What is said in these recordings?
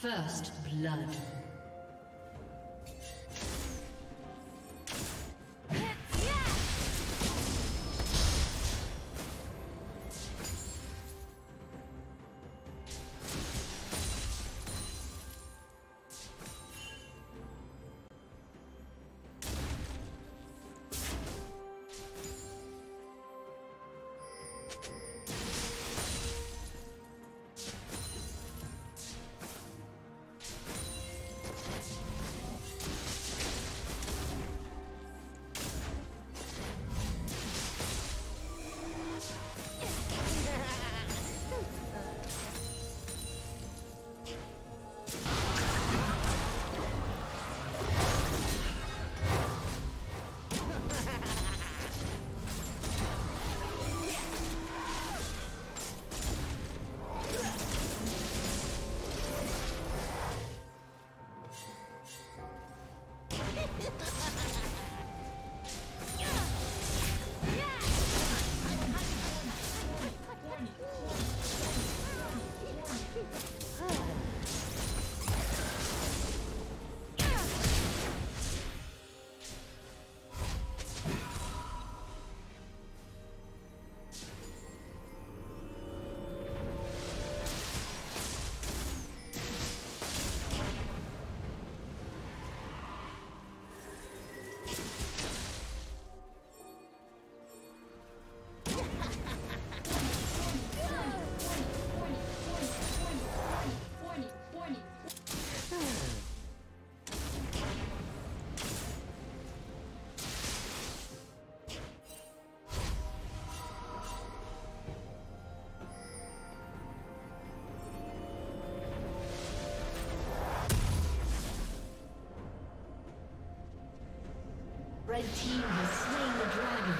First blood. Red team has slain the dragon.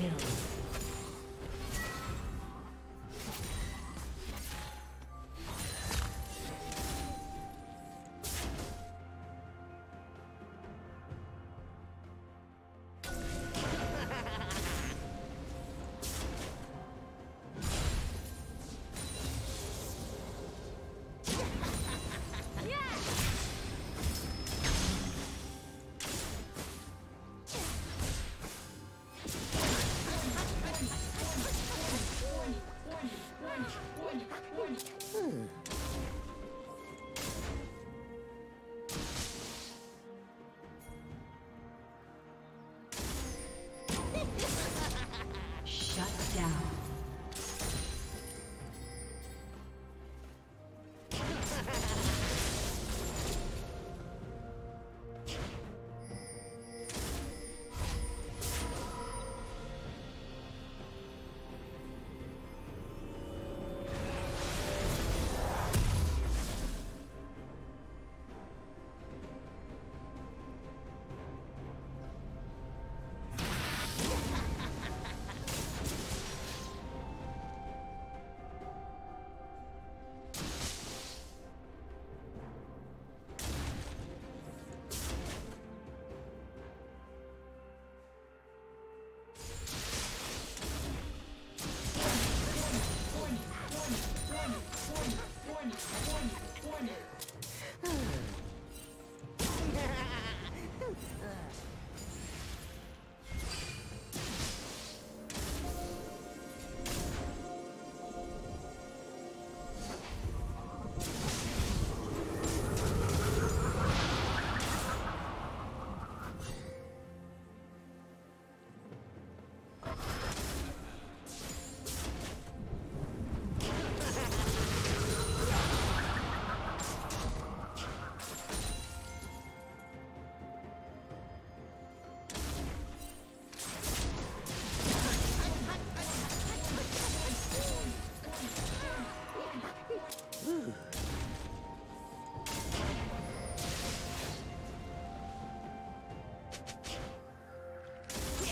Kill.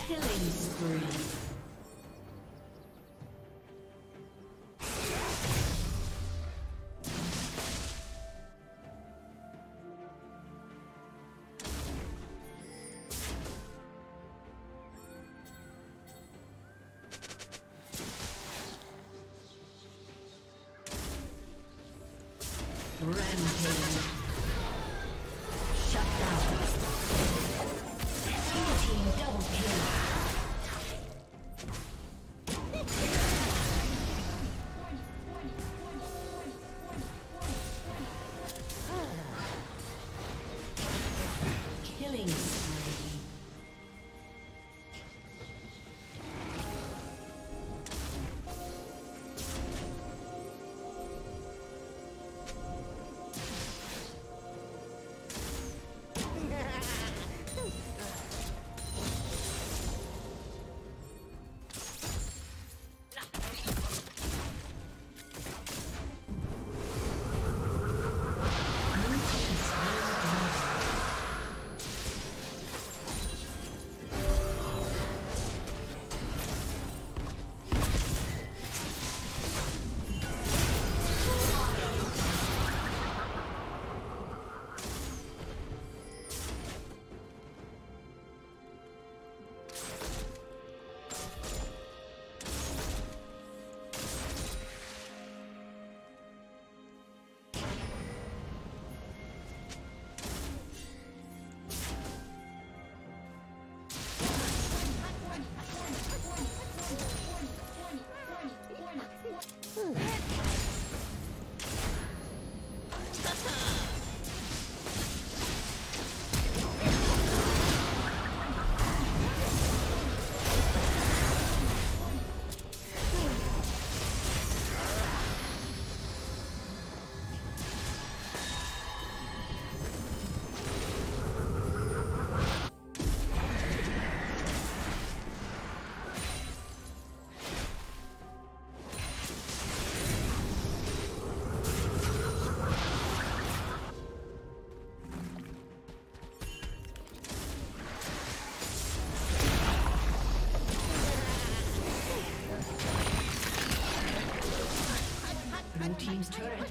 Killing spree. Double kill. team's turret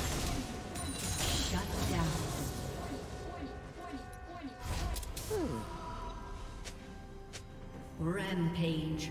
Shut down. Rampage.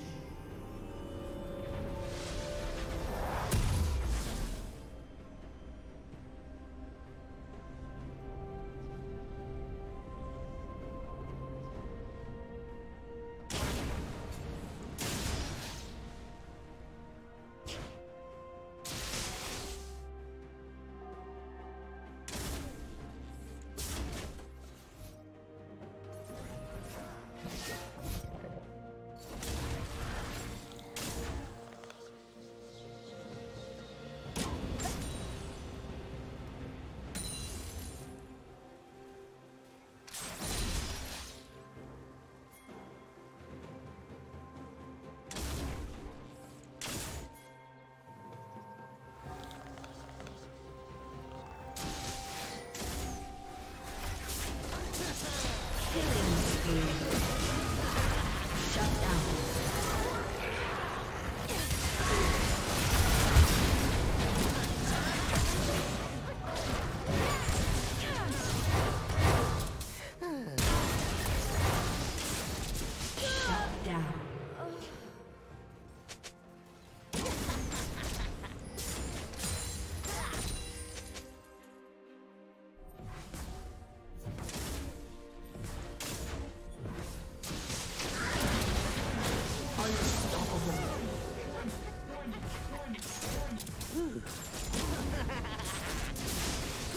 Blue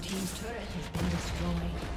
team's turret has been destroyed.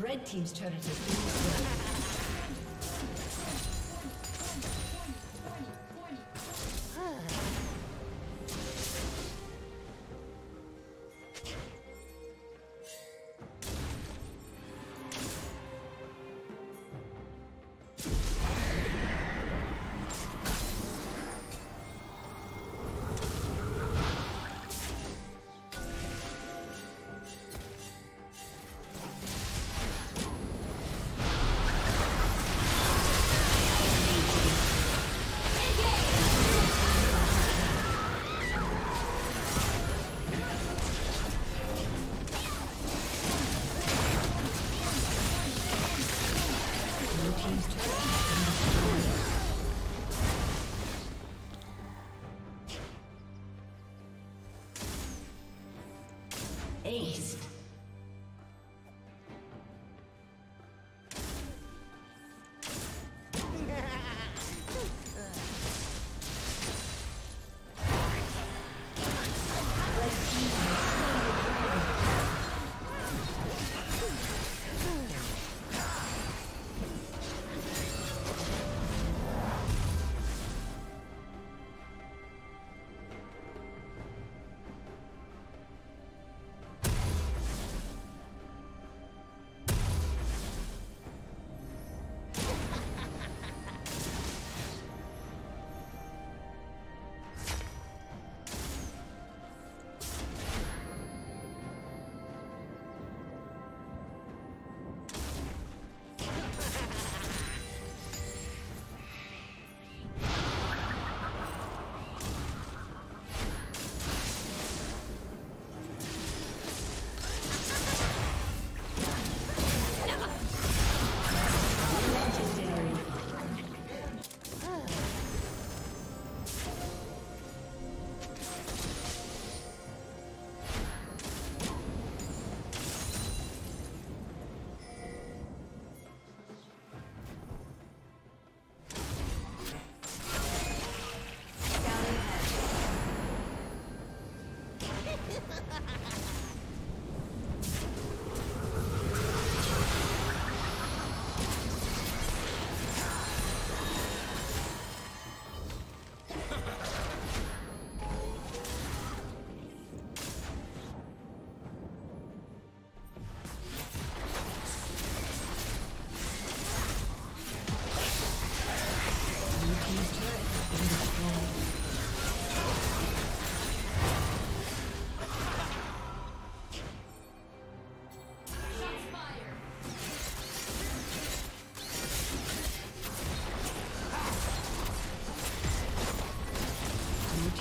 Red team's turret has been destroyed.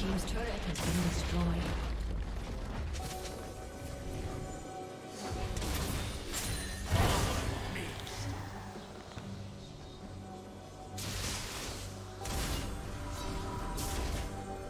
team's turret has been destroyed. Red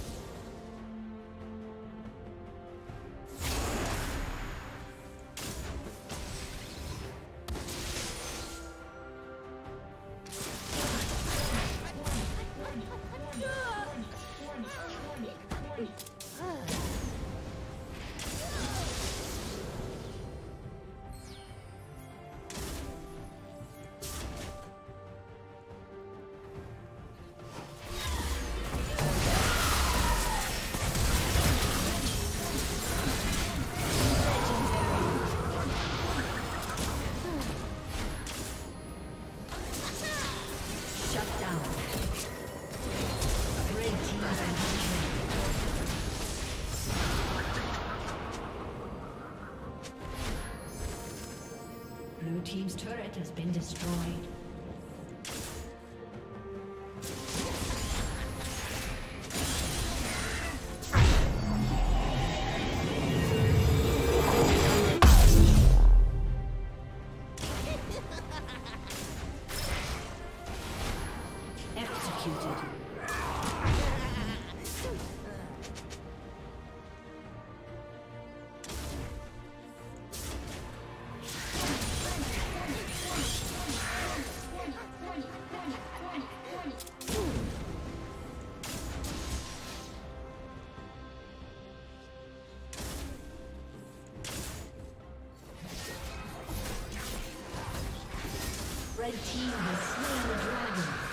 been destroyed. Team's turret has been destroyed. Red team has slain the dragon.